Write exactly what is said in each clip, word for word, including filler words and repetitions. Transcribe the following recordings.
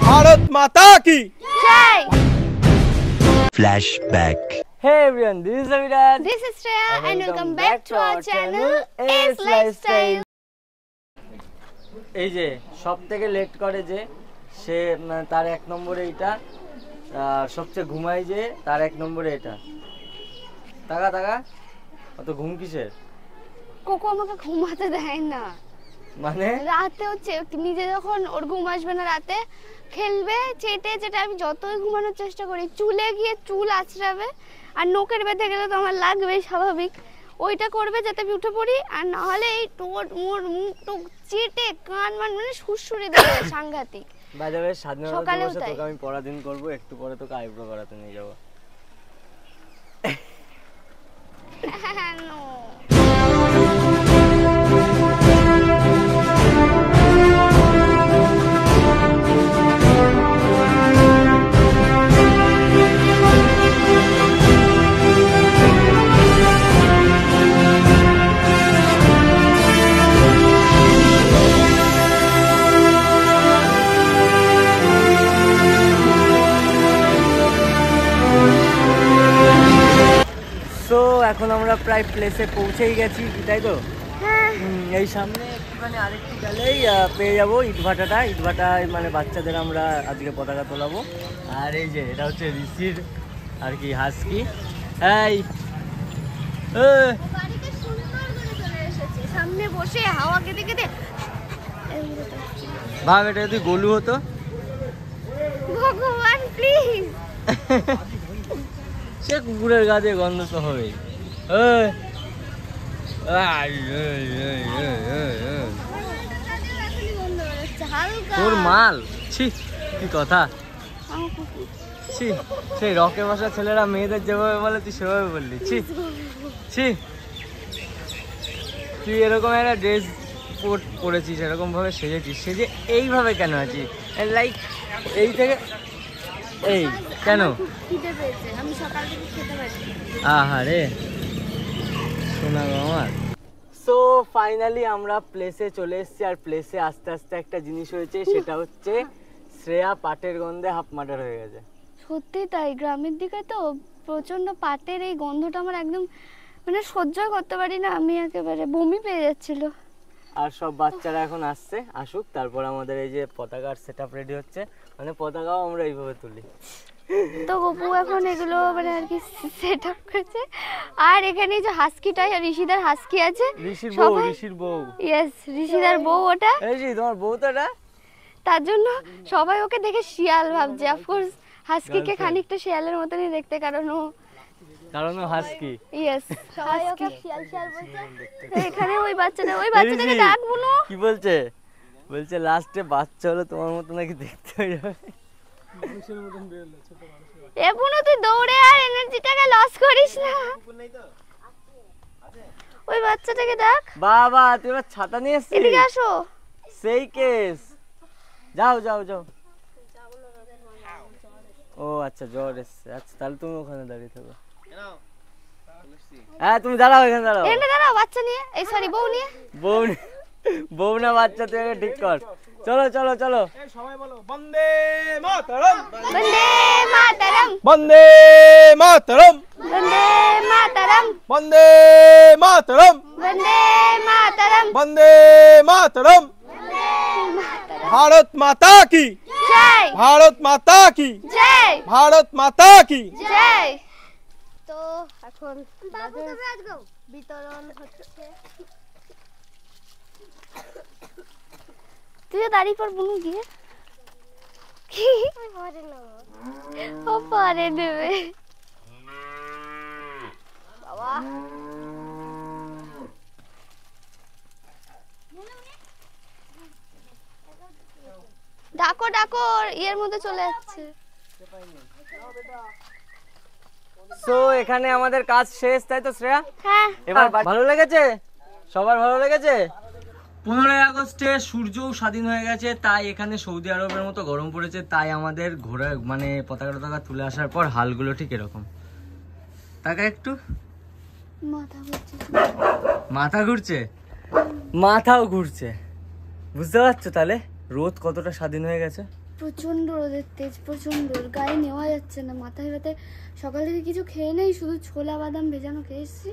भारत माता की जय। Flashback. Hey everyone, this is Aviraj. This is Shreya, and, and welcome back, back to our channel A Lifestyle. এই যে সবথেকে late করে যে সে তার এক নম্বরে এটা, আর সবচেয়ে ঘুমায় যে তার এক নম্বরে এটা। তাকা তাকা, অত ঘুম কিসের? কোকো আমাকে ঘুমাতে দেয় না। মানে রাতে হচ্ছে নিজে যখন ওর ঘুম আসবে না, রাতে খেলবে চেটে, যেটা আমি যতই ঘুমানোর চেষ্টা করি চুলে গিয়ে চুল আছড়াবে, আর নোকের বেঁধে গেলে তো আমার লাগবে স্বাভাবিক, ওইটা করবে যাতে আমি উঠে পড়ি। আর নাহলে এই টোট মোড় মুখ টুক চেটে কান মান মানে সুরসুরে দেবে সাংঘাতিক। বাজারে স্বাধীনতা দিবসে তোকে আমি পরাদিন করব, একটু পরে তোকে আইব্রো করাতে নিয়ে যাব। এখন আমরা প্রায় প্লেসে পৌঁছেই গেছি, তাই তো? এই সামনে একটুখানি আরেকটু গেলেই পেয়ে যাবো ইটভাটাটা। ইটভাটায় মানে বাচ্চাদের আমরা আজকে পতাকা তোলাবো। আর এই যে এটা হচ্ছে ঋষির আর কি হাসকি। এই সামনে বসে হাওয়া খেতে খেতে ভাব, এটা যদি গোলু হতো। ভগবান প্লিজ, সে কুকুরের গাছে গন্ধ তো হবেই। তোর মাল ছি, কি কথা ছি। সেই রকে বসা ছেলেরা মেয়েদের যেভাবে বলে তুই সেভাবে বললি, ছি ছি। তুই এরকম একটা ড্রেস পরেছিস, এরকম ভাবে সেজেছিস, সেজে এইভাবে কেন আছিস? লাইক এই থেকে এই কেন? আমি সকাল থেকে খেতে পারছি। আহারে সোনা আমার। সো ফাইনালি আমরা প্লেসে চলে এসেছি। আর প্লেসে আস্তে আস্তে একটা জিনিস হয়েছে, সেটা হচ্ছে শ্রেয়া পাটের গন্ধে হাফ মার্ডার হয়ে গেছে। সত্যি তাই, গ্রামের দিকে তো প্রচন্ড পাটের এই গন্ধটা আমার একদম মানে সহ্য করতে পারি না, আমি একেবারে বমি পেয়ে যাচ্ছিল। আর সব বাচ্চারা এখন আসছে, আসুক, তারপর আমাদের এই যে পতাকার সেট আপ রেডি হচ্ছে। মানে পতাকাও আমরা এইভাবে তুলি তো। গপু এখন এগুলো মানে আর কি সেট আপ করছে। আর এখানে যে হাসকিটা, ঋষিদার হাসকি আছে, ঋষির বউ, ঋষির বউ, ইয়েস ঋষিদার বউ ওটা। এই যে তোমার বউটা, তার জন্য সবাই ওকে দেখে শিয়াল ভাবছে। অফকোর্স হাসকিকে খানিকটা শিয়ালের মতনই দেখতে, কারণ ও কারণ ও হাসকি, ইয়েস সবাই ওকে শিয়াল শিয়াল বলছে। এখানে ওই বাচ্চাটা, ওই বাচ্চাটাকে ডাক বলো, কি বলছে? বলছে লাস্টে বাচ্চা হলো তোমার মত নাকি দেখতে হয়ে যাবে। তুমি দাঁড়াও এখানে, দাঁড়াও দাঁড়াও, বাচ্চা নিয়ে, এই সরি বউ নিয়ে, বউ নিয়ে, বউ না বাচ্চা তুই ঠিক কর। চলো চলো চলো, সবাই বলো বন্দে মাতরম, বন্দে মাতরম, বন্দে মাতরম, বন্দে মাতরম, বন্দে মাতরম, বন্দে মাতরম, বন্দে মাতরম, ভারত মাতা কি জয়, ভারত মাতা কি জয়, ভারত মাতা কি জয়। তো এখন বিতরণ হচ্ছে। তুই দাঁড়িয়ে পর বলু গিয়ে কি পারে দেবে বাবা। ডাকো ডাকো, এর মধ্যে চলে যাচ্ছে। সো এখানে আমাদের কাজ শেষ, তাই তো শ্রেয়া? হ্যাঁ। এবার ভালো লেগেছে সবার? ভালো লেগেছে। পনেরোই আগস্টে সূর্যও স্বাধীন হয়ে গেছে, তাই এখানে সৌদি আরবের মতো গরম পড়েছে, তাই আমাদের ঘোরা মানে পতাকা টতাকা তুলে আসার পর হালগুলো ঠিক এরকম। তাকে একটু মাথা ঘুরছে, মাথা ঘুরছে, মাথাও ঘুরছে। বুঝতে পারছো তাহলে রোদ কতটা স্বাধীন হয়ে গেছে। প্রচন্ড রোদের তেজ, প্রচন্ড গায়ে নেওয়া যাচ্ছে না, মাথায় ব্যথা। সকাল থেকে কিছু খেয়ে নেই, শুধু ছোলা বাদাম ভেজানো খেয়ে এসেছি।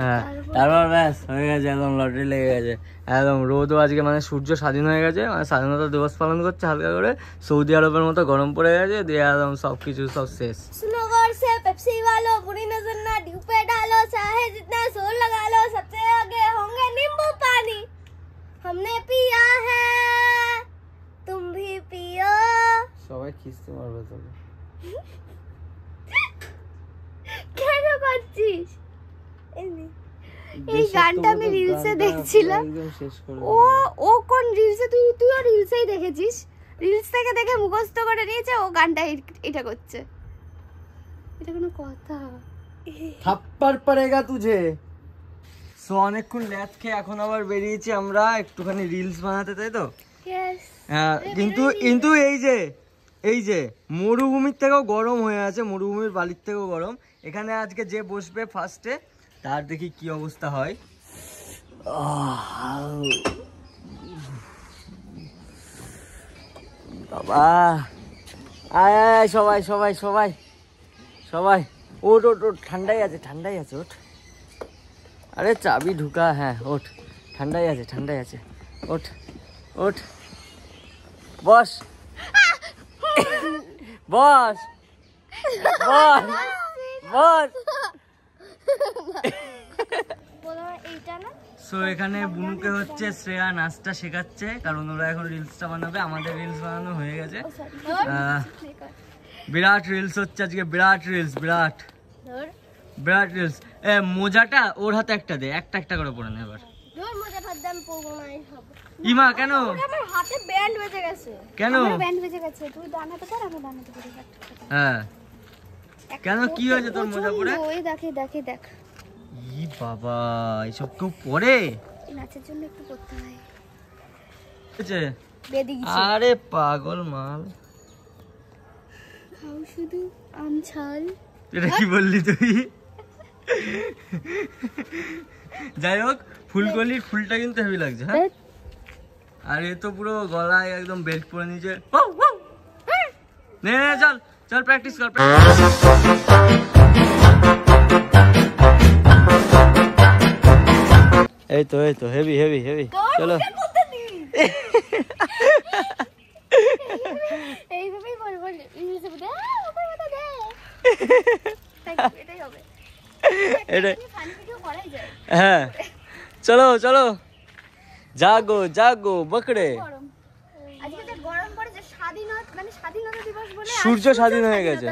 হ্যাঁ তারপর ব্যাস হয়ে গেছে, একদম লটারি লেগে গেছে একদম। রোদও আজকে মানে সূর্য স্বাধীন হয়ে গেছে, মানে স্বাধীনতা দিবস পালন করছে হালকা করে। সৌদি আরবের মতো গরম পড়ে গেছে, দিয়ে একদম সব কিছু সব শেষ। সবাই খিস্তি মারবে তোকে কেন করছিস? এই গানটা আমি রিলসে দেখছিলাম। ও ও কোন রিলসে? তুই তুইও রিলসেই দেখেছিস? রিলস থেকে দেখে মুখস্থ করে নিয়েছে ও গানটা এটা করছে। এটা কোনো কথা? থাপ্পড় পড়েগা তুঝে। সো অনেকক্ষণ ল্যাথ খেয়ে এখন আবার বেরিয়েছি আমরা একটুখানি রিলস বানাতে, তাই তো? ইয়েস। কিন্তু কিন্তু এই যে এই যে মরুভূমির থেকেও গরম হয়ে আছে, মরুভূমির বালির থেকেও গরম। এখানে আজকে যে বসবে ফার্স্টে তার দেখি কি অবস্থা হয়। বাবা আয় আয় সবাই সবাই সবাই সবাই ওঠ ওঠ ওঠ, ঠান্ডাই আছে ঠান্ডাই আছে ওঠ। আরে চাবি ঢুকা, হ্যাঁ ওঠ, ঠান্ডাই আছে ঠান্ডাই আছে ওঠ ওঠ, বস বস বস বস। সো এখানে বুনুকে হচ্ছে শ্রেয়া নাচটা শেখাচ্ছে, কারণ ওরা এখন রিলসটা বানাবে। আমাদের রিলস বানানো হয়ে গেছে, বিরাট রিলস হচ্ছে আজকে, বিরাট রিলস বিরাট বিরাট রিলস। এ মোজাটা ওর হাতে একটা দে, একটা একটা করে পরে নে এবার। ইমা কেন আমার হাতে ব্যান্ড বেজে গেছে? কেন ব্যান্ড বেজে গেছে? তুই ডান হাতে কর, আমি বাম হাতে করি। হ্যাঁ কেন কি হয়েছে তোর মোজা পরে? ওই দেখে দেখে দেখ। ই বাবা এসব কেউ পরে? নাচের জন্য একটু করতে হয়। আচ্ছা বেদি গেছে। আরে পাগল মাল খাও শুধু আম ছাল। এটা কি বললি তুই? যাই হোক ফুলকলির ফুলটা কিন্তু হেভি লাগছে। হ্যাঁ আর এ তো পুরো গলায় একদম বেল্ট পরে নিচে। নে নে চল চল প্র্যাকটিস কর। এই তো এই তো হেভি হেভি হেভি, চলো এইভাবেই বলবো। হ্যাঁ চলো চলো জাগো জাগো বকড়ে। সূর্য স্বাধীন হয়ে গেছে,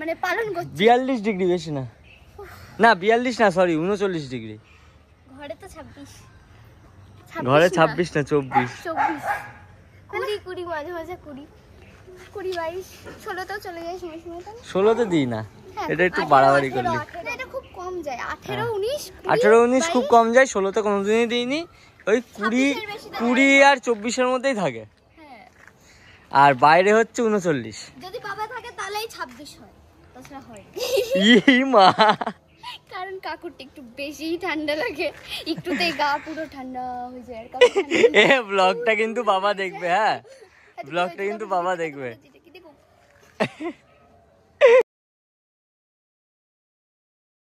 মানে পালন করছে। বিয়াল্লিশ ডিগ্রি বেশি না, না বিয়াল্লিশ না সরি উনচল্লিশ ডিগ্রি। ঘরে তো ছাব্বিশ, ঘরে ছাব্বিশ না চব্বিশ চব্বিশ কুড়ি কুড়ি মাঝে মাঝে কুড়ি কুড়ি বাইশ। ষোলো তো চলে যায় সময় সময়, ষোলো তো দিই না, এটা একটু বাড়াবাড়ি করলি। এটা খুব কম যায়, আঠেরো উনিশ আঠেরো উনিশ খুব কম যায়। ষোলো তো কোনোদিনই দিইনি, ওই কুড়ি কুড়ি আর চব্বিশের মধ্যেই থাকে। আর বাইরে হচ্ছে উনচল্লিশ, যদি বাবা থাকে তাহলেই ছাব্বিশ হয়, তাছাড়া হয়। ই মা, কারণ কাকুরটা একটু বেশি ঠান্ডা লাগে, একটুতেই গা পুরো ঠান্ডা হয়ে যায়। এই ব্লগটা কিন্তু বাবা দেখবে, হ্যাঁ ব্লগটা কিন্তু বাবা দেখবে।